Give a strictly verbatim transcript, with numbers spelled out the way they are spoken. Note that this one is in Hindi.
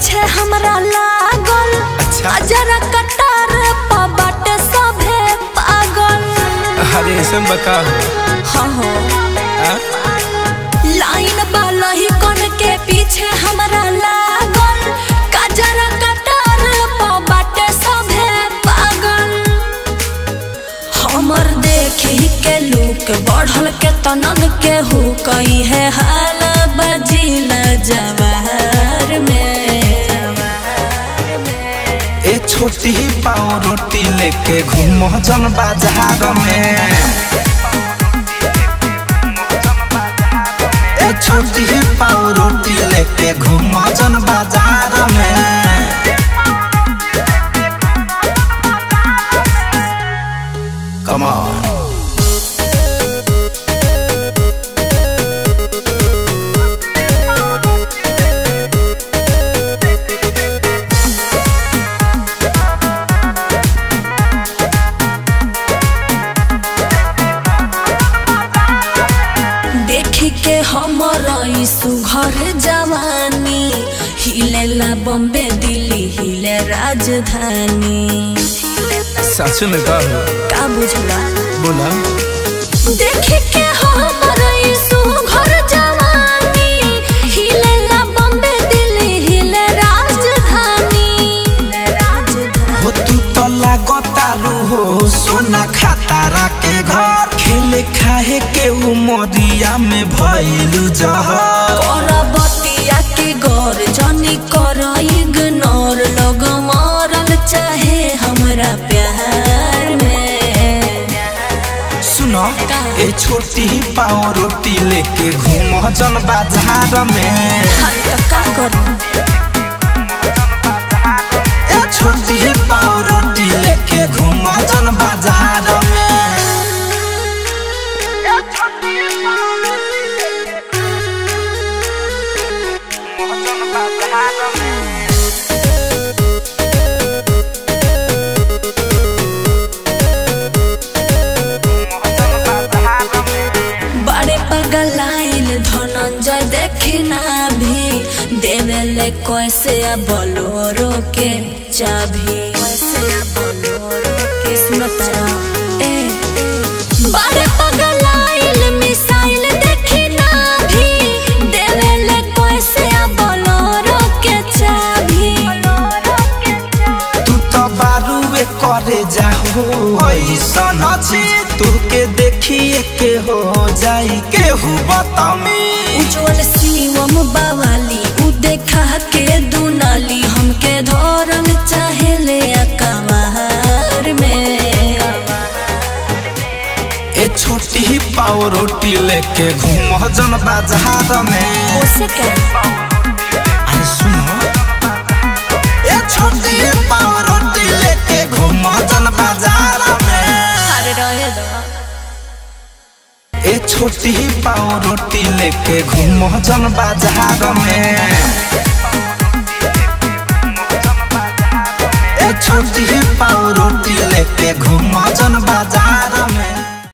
पीछे हमरा लागल जरा कटार पा बाट सभे पागल। अरे ऐसे बता हाँ हो लाइन वाला ही कौन के पीछे हमरा लागल जरा कटार पा बाट सभे पागल। हमर देखी के लोग बढ़ल के तनन के हो कहीं है हाल बजिल जवाहर में। ए छोटी पावरोटी लेके घूम जन बाजार में। ए छोटी पावरोटी लेके घूम जन बाजार में। कम ऑन सुघर जवानी हिले ला बॉम्बे दिल्ली हिले राजधानी। सच में का बुझला बोला देखे के हमर ई सुघर जवानी हिले ला बॉम्बे दिल्ली हिले राजधानी। हो तू तो लागतारू हो सोना खातारा के घर खेले खाए के उमरिया में भइलू जहर। तोरा बतिया के गौर जानी कर इग्नोर लोग मारल चाहे हमरा प्यार में। सुनो ए छोटी पावरोटी लेके घूम जन बाजार में। का करू ए छोटी पावरोटी लेके घूम जन बाजार में। कैसे बोलोरो के चाभी ए बड़े पगलाइल मिसाइल देखी ना भी देवे ले कैसे बोलोरो के चाभी। तू तो बारूए करे जाहो ऐसा न चीज तू के देखिए के हो जाई के हु बतामी। उज्जवल शिवम बावाली देखा के दुनाली हमके धरल चाहे ले कमार में। ए छोटी पावरोटी लेके घूम जन बाजार में। अरे सुनो ए छोटी पावरोटी लेके घूम जन बाजार में। अरे रहे दो ए छोटी पावरोटी लेके घूम जन बाजार में। ए छोटी पावरोटी लेके घूम जन बाजार में।